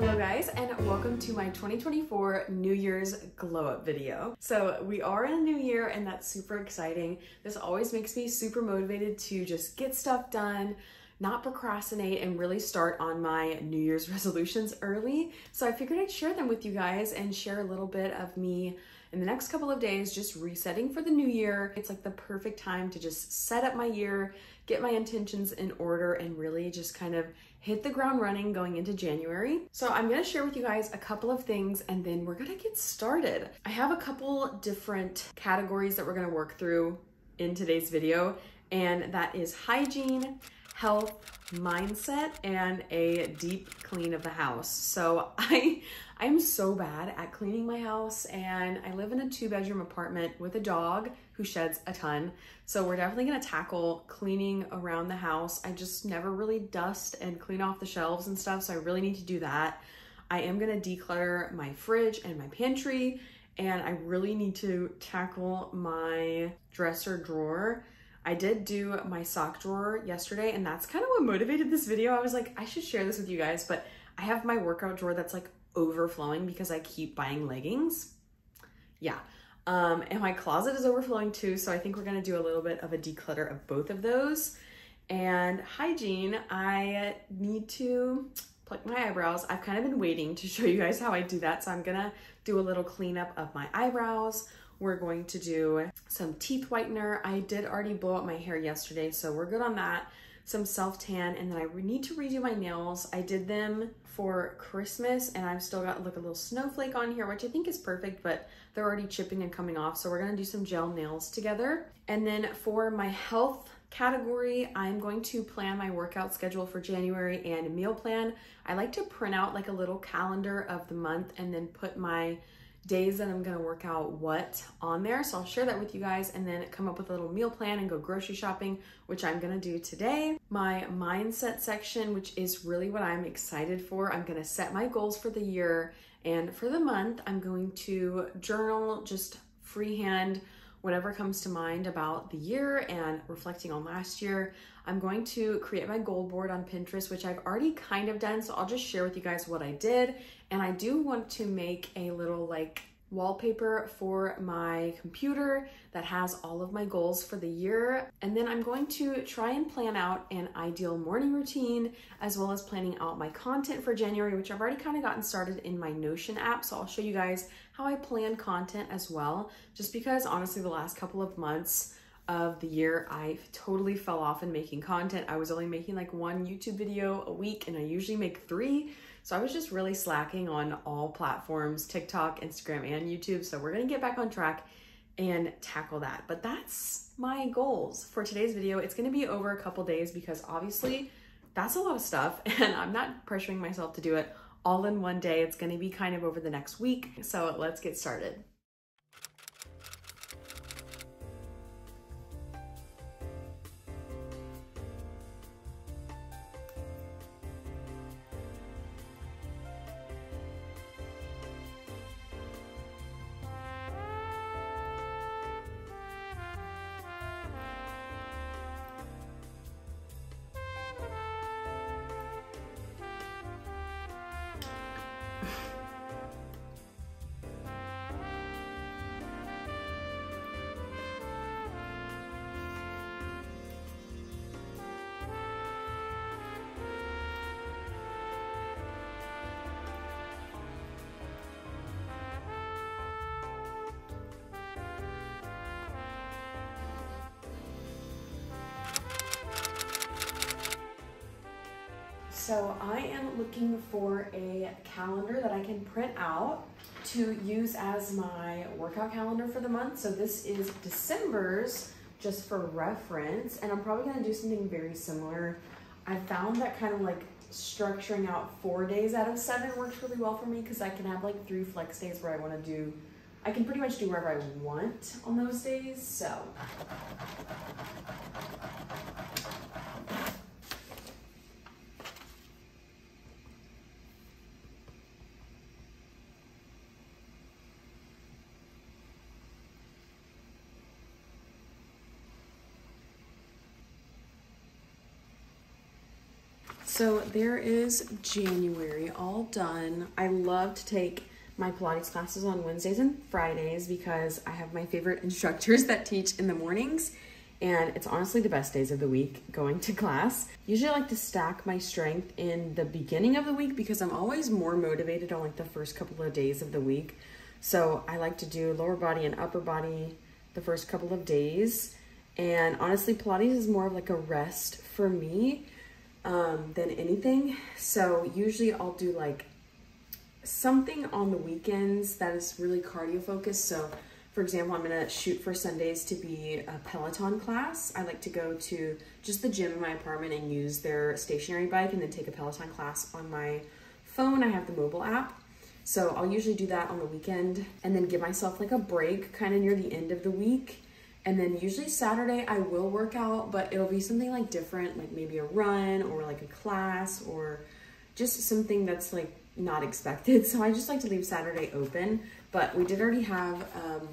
Hello guys, and welcome to my 2024 New Year's glow up video. So we are in a new year and that's super exciting. This always makes me super motivated to just get stuff done, not procrastinate, and really start on my New Year's resolutions early. So I figured I'd share them with you guys and share a little bit of me in the next couple of days, just resetting for the new year. It's like the perfect time to just set up my year, get my intentions in order, and really just kind of hit the ground running going into January. So I'm gonna share with you guys a couple of things and then we're gonna get started. I have a couple different categories that we're gonna work through in today's video, and that is hygiene, health, mindset, and a deep clean of the house. So I'm so bad at cleaning my house, and I live in a 2-bedroom apartment with a dog who sheds a ton. So we're definitely gonna tackle cleaning around the house. I just never really dust and clean off the shelves and stuff, so I really need to do that. I am gonna declutter my fridge and my pantry, and I really need to tackle my dresser drawer. I did do my sock drawer yesterday, and that's kind of what motivated this video. I was like, I should share this with you guys, but I have my workout drawer that's like overflowing because I keep buying leggings. Yeah. And my closet is overflowing too, so I think we're gonna do a little bit of a declutter of both of those. And hygiene, I need to pluck my eyebrows. I've kind of been waiting to show you guys how I do that, so I'm gonna do a little cleanup of my eyebrows. We're going to do some teeth whitener. I did already blow out my hair yesterday, so we're good on that. Some self-tan, and then I need to redo my nails. I did them for Christmas, and I've still got like a little snowflake on here, which I think is perfect, but they're already chipping and coming off, so we're gonna do some gel nails together. And then for my health category, I'm going to plan my workout schedule for January and meal plan. I like to print out like a little calendar of the month and then put my days that I'm gonna work out what on there. So I'll share that with you guys and then come up with a little meal plan and go grocery shopping, which I'm gonna do today. My mindset section, which is really what I'm excited for. I'm gonna set my goals for the year, and for the month, I'm going to journal, just freehand, whatever comes to mind about the year and reflecting on last year. I'm going to create my goal board on Pinterest, which I've already kind of done, so I'll just share with you guys what I did. And I do want to make a little like wallpaper for my computer that has all of my goals for the year. And then I'm going to try and plan out an ideal morning routine, as well as planning out my content for January, which I've already kind of gotten started in my Notion app. So I'll show you guys how I plan content as well, just because honestly, the last couple of months of the year, I totally fell off in making content. I was only making like 1 YouTube video a week, and I usually make 3. So I was just really slacking on all platforms, TikTok, Instagram, and YouTube. So we're gonna get back on track and tackle that. But that's my goals for today's video. It's gonna be over a couple days because obviously that's a lot of stuff, and I'm not pressuring myself to do it all in one day. It's gonna be kind of over the next week. So let's get started. So I am looking for a calendar that I can print out to use as my workout calendar for the month. So this is December's, just for reference, and I'm probably gonna do something very similar. I found that kind of like structuring out 4 days out of 7 works really well for me, because I can have like 3 flex days where I can pretty much do wherever I want on those days, so. So there is January all done. I love to take my Pilates classes on Wednesdays and Fridays because I have my favorite instructors that teach in the mornings, and it's honestly the best days of the week going to class. Usually I like to stack my strength in the beginning of the week because I'm always more motivated on like the first couple of days of the week. So I like to do lower body and upper body the first couple of days. And honestly, Pilates is more of like a rest for me than anything. So usually I'll do like something on the weekends that is really cardio focused. So for example, I'm gonna shoot for Sundays to be a Peloton class. I like to go to just the gym in my apartment and use their stationary bike and then take a Peloton class on my phone. I have the mobile app. So I'll usually do that on the weekend and then give myself like a break kind of near the end of the week. And then usually Saturday I will work out, but it'll be something like different, like maybe a run or like a class or just something that's like not expected. So I just like to leave Saturday open, but we did already have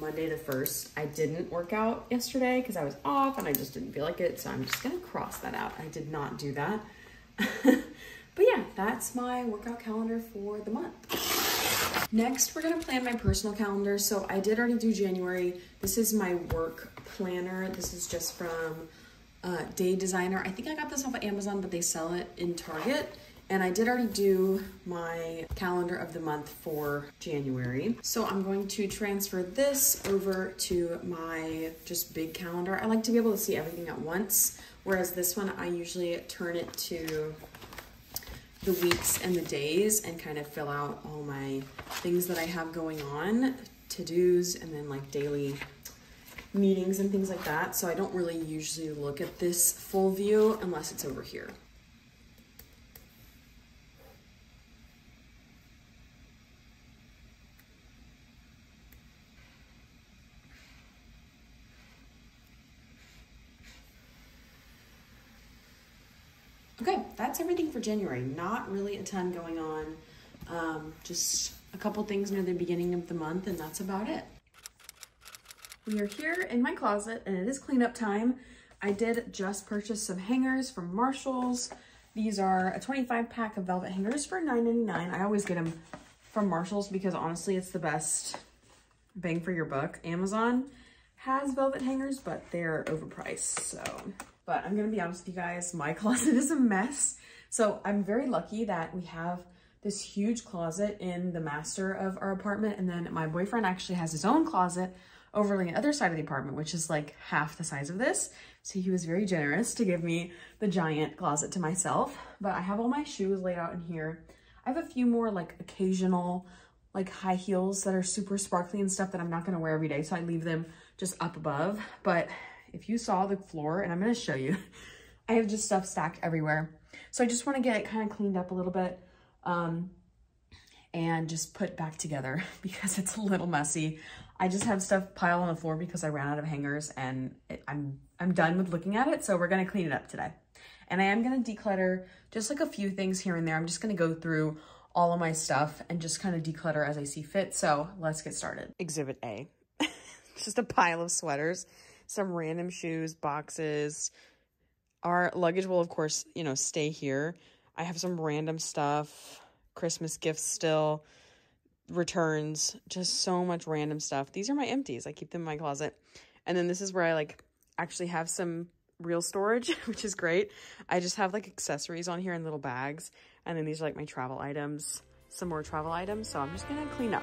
Monday the 1st. I didn't work out yesterday because I was off and I just didn't feel like it. So I'm just gonna cross that out. I did not do that. But yeah, that's my workout calendar for the month. Next, we're gonna plan my personal calendar. So I did already do January. This is my work planner. This is just from Day Designer. I think I got this off of Amazon, but they sell it in Target. And I did already do my calendar of the month for January. So I'm going to transfer this over to my just big calendar. I like to be able to see everything at once, whereas this one, I usually turn it to the weeks and the days and kind of fill out all my things that I have going on, to-dos, and then like daily meetings and things like that. So I don't really usually look at this full view unless it's over here. Okay, that's everything for January. Not really a ton going on. Just a couple things near the beginning of the month, and that's about it. We are here in my closet, and it is cleanup time. I did just purchase some hangers from Marshalls. These are a 25-pack of velvet hangers for $9.99. I always get them from Marshalls because honestly, it's the best bang for your buck. Amazon has velvet hangers, but they're overpriced, so. But I'm gonna be honest with you guys, my closet is a mess. So I'm very lucky that we have this huge closet in the master of our apartment. And then my boyfriend actually has his own closet over on the other side of the apartment, which is like half the size of this. So he was very generous to give me the giant closet to myself. But I have all my shoes laid out in here. I have a few more like occasional, like high heels that are super sparkly and stuff that I'm not gonna wear every day. So I leave them just up above. But if you saw the floor, and I'm gonna show you, I have just stuff stacked everywhere. So I just wanna get it kind of cleaned up a little bit and just put back together because it's a little messy. I just have stuff piled on the floor because I ran out of hangers and I'm done with looking at it. So we're gonna clean it up today. And I am gonna declutter just like a few things here and there. I'm just gonna go through all of my stuff and just kind of declutter as I see fit. So let's get started. Exhibit A, just a pile of sweaters. Some random shoes, boxes. Our luggage will, of course, you know, stay here. I have some random stuff, Christmas gifts still, returns, just so much random stuff. These are my empties. I keep them in my closet. And then this is where I, like, actually have some real storage, which is great. I just have, like, accessories on here in little bags. And then these are, like, my travel items, some more travel items. So I'm just gonna clean up.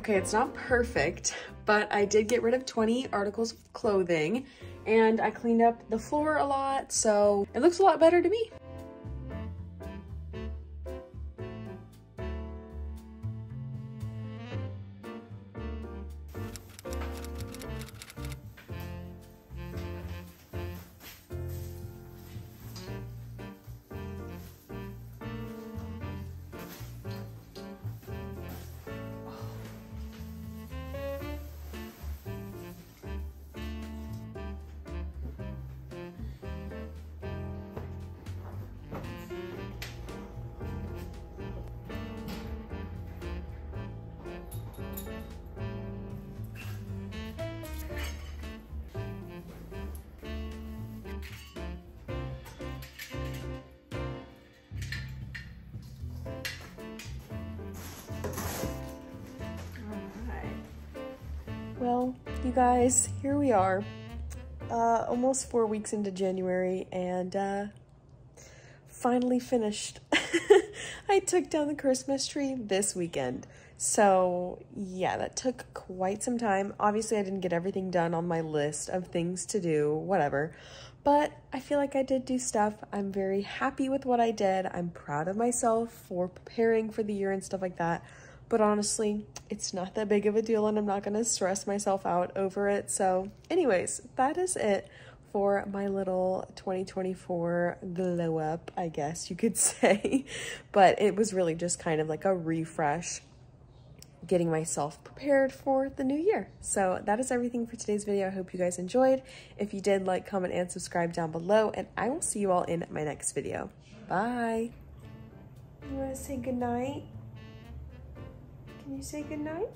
Okay, it's not perfect, but I did get rid of 20 articles of clothing and I cleaned up the floor a lot, so it looks a lot better to me. Well, you guys, here we are, almost 4 weeks into January, and finally finished. I took down the Christmas tree this weekend, so yeah, that took quite some time. Obviously, I didn't get everything done on my list of things to do, whatever, but I feel like I did do stuff. I'm very happy with what I did. I'm proud of myself for preparing for the year and stuff like that. But honestly, it's not that big of a deal and I'm not gonna stress myself out over it. So anyways, that is it for my little 2024 glow up, I guess you could say. But it was really just kind of like a refresh, getting myself prepared for the new year. So that is everything for today's video. I hope you guys enjoyed. If you did, like, comment, and subscribe down below, and I will see you all in my next video. Bye. You wanna say goodnight? Can you say goodnight?